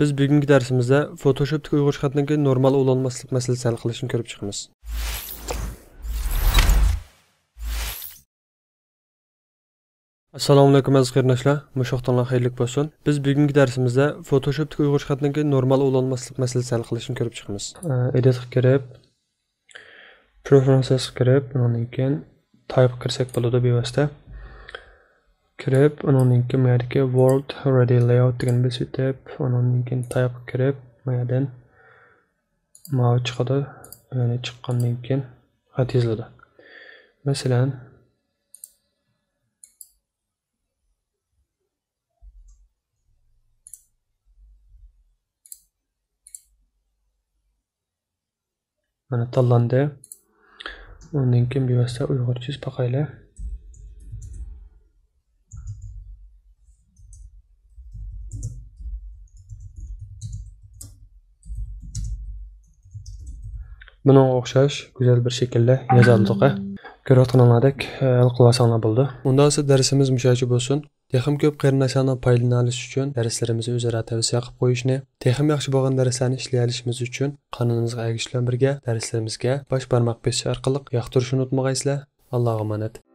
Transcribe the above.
Biz bugünkü dersimizde Photoshop'daki uyg'ur xatdagi normal ulanmaslik meselesi hal qilishni ko'rib chiqamiz. Assalomu alaykum aziz qarindoshlar, mushaqtanlar xayrlik bo'lsin. Biz bugünkü dersimizde Photoshop'daki uyg'ur xatdagi normal ulanmaslik meselesi hal qilishni ko'rib chiqamiz. Edit qilib, Preferences qilib, undan keyin Type kirsak bo'ladi bevosita. Kirib, onunki merdeki World Ready Layout degan bir sitep, onunki type kirib, merden mavi çıkadı, yani çıkandan keyin xat izledi. Mesela mana tanlandi. Onunki bir vasta Uyg'urcha paqaylar. Bunun o'xshash güzel bir şekilde yazıldık. Ko'rayotganinglardek hal qilsangiz bo'ldi. Undan esa dersimiz mushaychi bo'lsin. Texim ko'p qarindoshlardan foydalanish uchun derslarimizni o'zaro tavsiya qilib qo'yishni, texim yaxshi bo'lgan darslarni ishlay olishimiz uchun qonunimizga ayg'ish bilan birga derslarimizga bash barmoq besi orqali yoqtirishni unutmaysizlar. Allohga emanet.